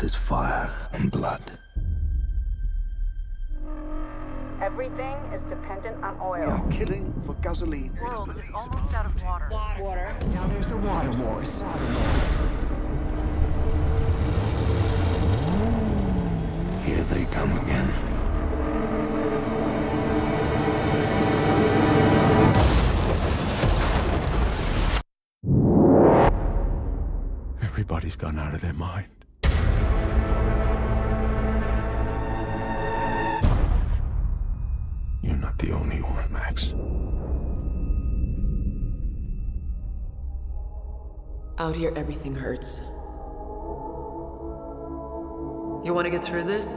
world is fire and blood. Everything is dependent on oil. We are killing for gasoline. The world is almost out of water. Water. Now there's the water wars. Here they come again. Everybody's gone out of their mind. You're not the only one, Max. Out here, everything hurts. You want to get through this?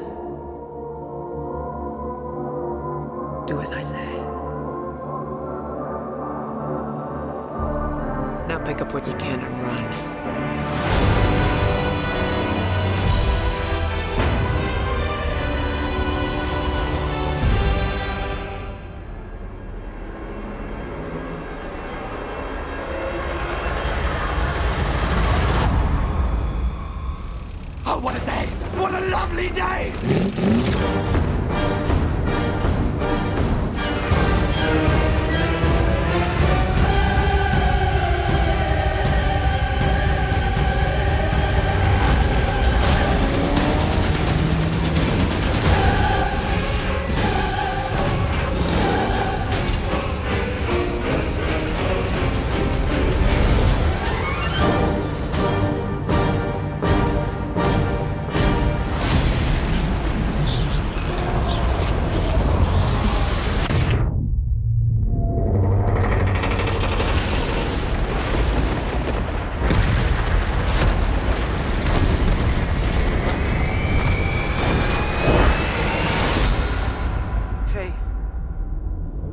Do as I say. Now pick up what you can and run. Oh, what a day! What a lovely day!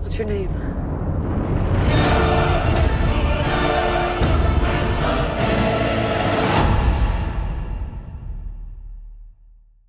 What's your name?